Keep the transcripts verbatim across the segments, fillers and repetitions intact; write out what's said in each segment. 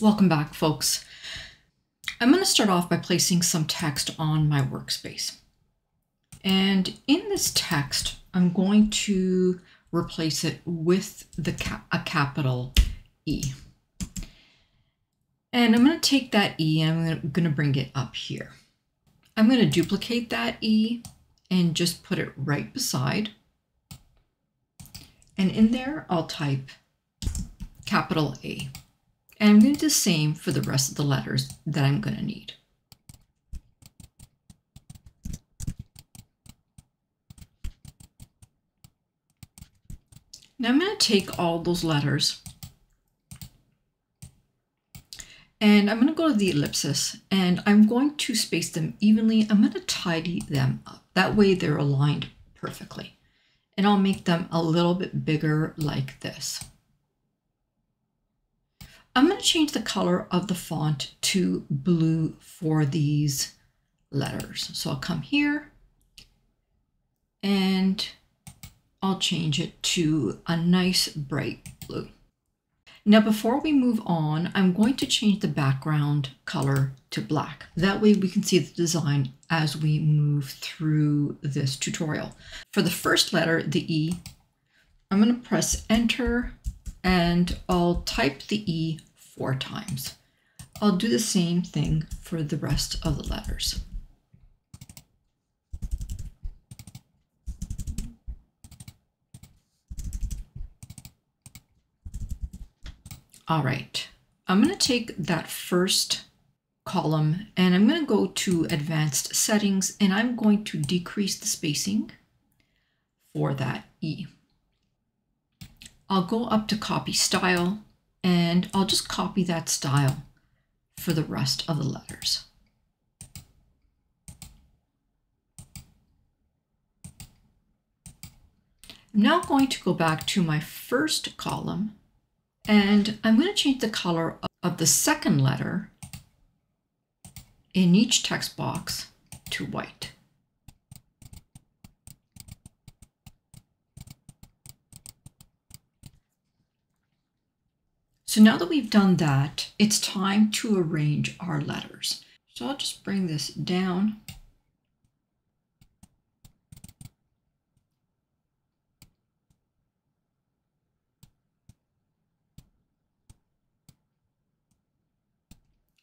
Welcome back, folks. I'm going to start off by placing some text on my workspace. And in this text, I'm going to replace it with the cap a capital E. And I'm going to take that E and I'm going to bring it up here. I'm going to duplicate that E and just put it right beside. And in there, I'll type capital A. And I'm going to do the same for the rest of the letters that I'm going to need. Now I'm going to take all those letters and I'm going to go to the ellipsis and I'm going to space them evenly. I'm going to tidy them up. That way they're aligned perfectly. And I'll make them a little bit bigger like this. I'm going to change the color of the font to blue for these letters. So I'll come here and I'll change it to a nice bright blue. Now, before we move on, I'm going to change the background color to black. That way we can see the design as we move through this tutorial. For the first letter, the E, I'm going to press enter and I'll type the E four times. I'll do the same thing for the rest of the letters. All right, I'm going to take that first column and I'm going to go to advanced settings and I'm going to decrease the spacing for that E. I'll go up to copy style and I'll just copy that style for the rest of the letters. I'm now going to go back to my first column and I'm going to change the color of the second letter in each text box to white. So now that we've done that, it's time to arrange our letters. So I'll just bring this down.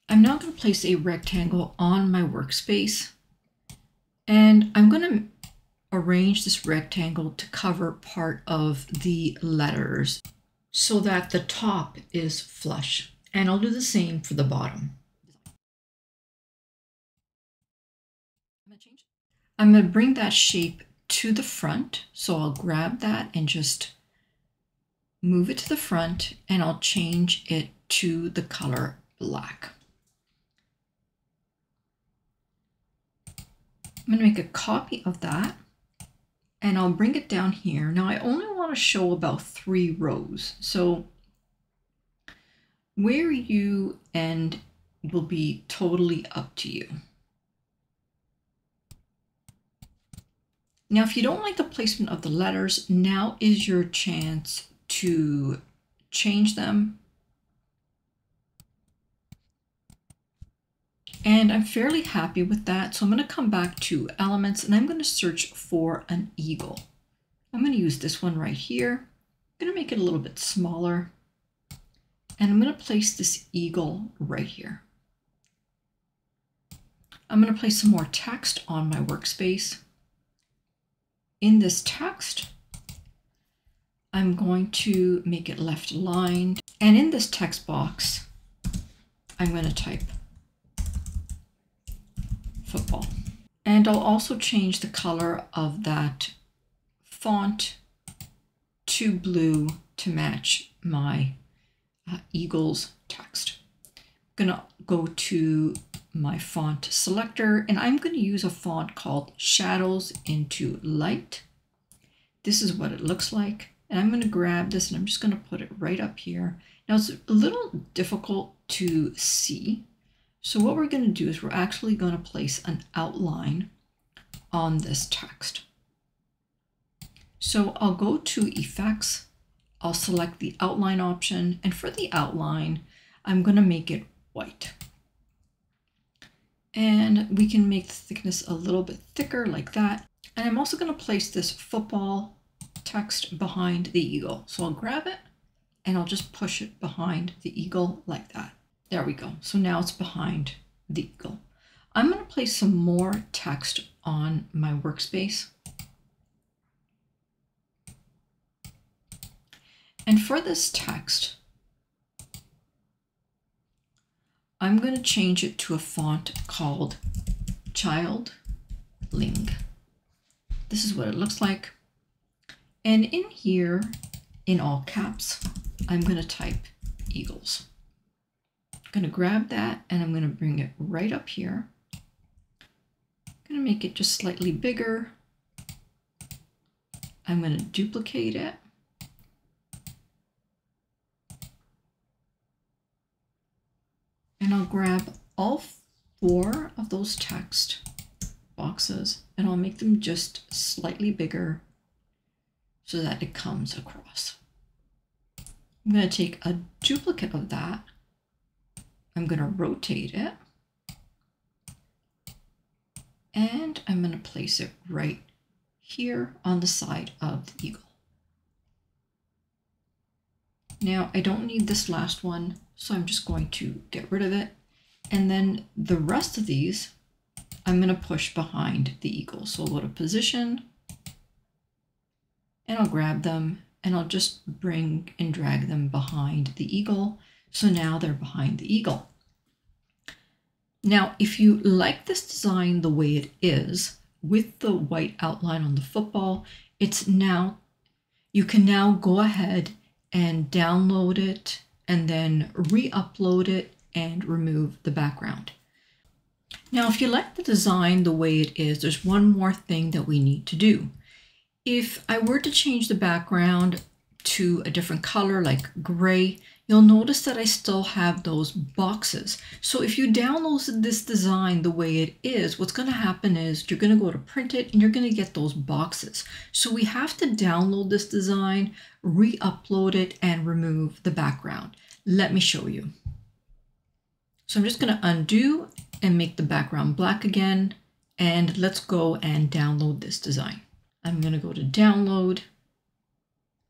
I'm now going to place a rectangle on my workspace and I'm going to arrange this rectangle to cover part of the letters so that the top is flush, and I'll do the same for the bottom. I'm going to bring that shape to the front, so I'll grab that and just move it to the front and I'll change it to the color black. I'm going to make a copy of that and I'll bring it down here. Now I only want to show about three rows. So where you end will be totally up to you. Now, if you don't like the placement of the letters, now is your chance to change them. And I'm fairly happy with that. So I'm going to come back to elements and I'm going to search for an eagle. I'm going to use this one right here. I'm going to make it a little bit smaller. And I'm going to place this eagle right here. I'm going to place some more text on my workspace. In this text, I'm going to make it left aligned. And in this text box, I'm going to type football. And I'll also change the color of that font to blue to match my uh, Eagles text. I'm going to go to my font selector and I'm going to use a font called Shadows into Light. This is what it looks like. And I'm going to grab this and I'm just going to put it right up here. Now it's a little difficult to see. So what we're going to do is we're actually going to place an outline on this text. So I'll go to Effects, I'll select the outline option, and for the outline, I'm gonna make it white. And we can make the thickness a little bit thicker like that. And I'm also gonna place this football text behind the eagle. So I'll grab it and I'll just push it behind the eagle like that. There we go. So now it's behind the eagle. I'm gonna place some more text on my workspace. And for this text, I'm going to change it to a font called Childling. This is what it looks like. And in here, in all caps, I'm going to type eagles. I'm going to grab that and I'm going to bring it right up here. I'm going to make it just slightly bigger. I'm going to duplicate it. And I'll grab all four of those text boxes and I'll make them just slightly bigger so that it comes across. I'm going to take a duplicate of that. I'm going to rotate it. And I'm going to place it right here on the side of the eagle. Now, I don't need this last one, so I'm just going to get rid of it. And then the rest of these, I'm going to push behind the eagle. So I'll go to position, and I'll grab them, and I'll just bring and drag them behind the eagle. So now they're behind the eagle. Now, if you like this design the way it is, with the white outline on the football, it's now, you can now go ahead and download it and then re-upload it and remove the background. Now, if you like the design the way it is, there's one more thing that we need to do. If I were to change the background to a different color like gray, you'll notice that I still have those boxes. So if you downloaded this design the way it is, what's going to happen is you're going to go to print it and you're going to get those boxes. So we have to download this design, re-upload it, and remove the background. Let me show you. So I'm just going to undo and make the background black again. And let's go and download this design. I'm going to go to download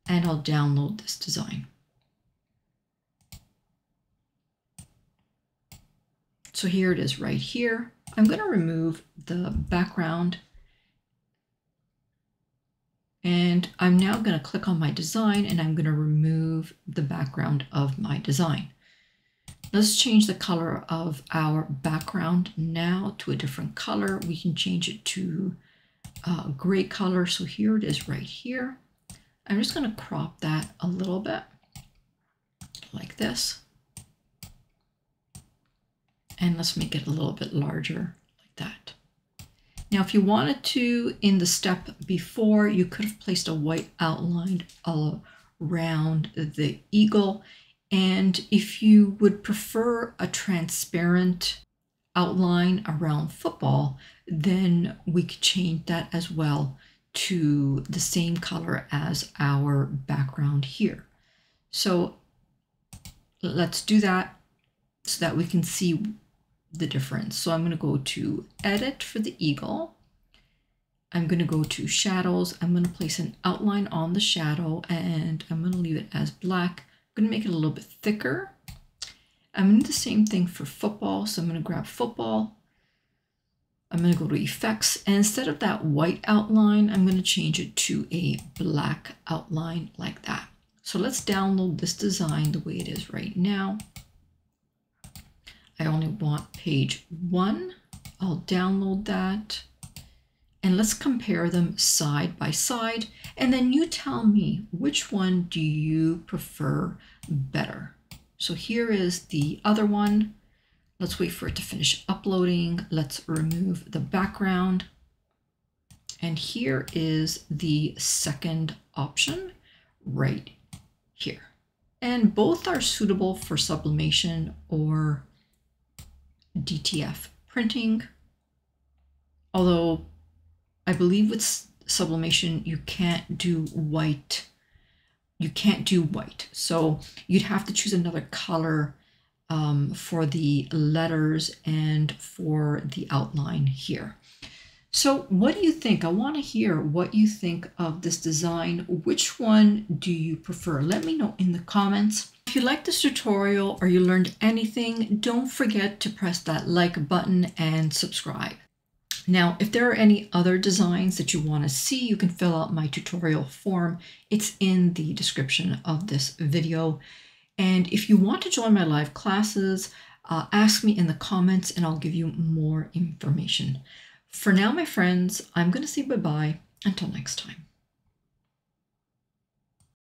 and I'll download this design. So here it is right here. I'm going to remove the background. And I'm now going to click on my design and I'm going to remove the background of my design. Let's change the color of our background now to a different color. We can change it to a gray color. So here it is right here. I'm just going to crop that a little bit like this. And let's make it a little bit larger like that. Now, if you wanted to, in the step before, you could have placed a white outline all around the eagle. And if you would prefer a transparent outline around football, then we could change that as well to the same color as our background here. So let's do that so that we can see the difference. So I'm going to go to edit for the eagle. I'm going to go to shadows. I'm going to place an outline on the shadow and I'm going to leave it as black. I'm going to make it a little bit thicker. I'm going to do the same thing for football. So I'm going to grab football. I'm going to go to effects, and instead of that white outline, I'm going to change it to a black outline like that. So let's download this design the way it is right now. I only want page one. I'll download that and let's compare them side by side. And then you tell me which one do you prefer better? So here is the other one. Let's wait for it to finish uploading. Let's remove the background. And here is the second option right here. And both are suitable for sublimation or D T F printing. Although I believe with sublimation, you can't do white. You can't do white. So you'd have to choose another color um, for the letters and for the outline here. So what do you think? I want to hear what you think of this design. Which one do you prefer? Let me know in the comments. If you liked this tutorial or you learned anything, don't forget to press that like button and subscribe. Now, if there are any other designs that you want to see, you can fill out my tutorial form. It's in the description of this video. And if you want to join my live classes, uh, ask me in the comments and I'll give you more information. For now, my friends, I'm going to say bye-bye until next time.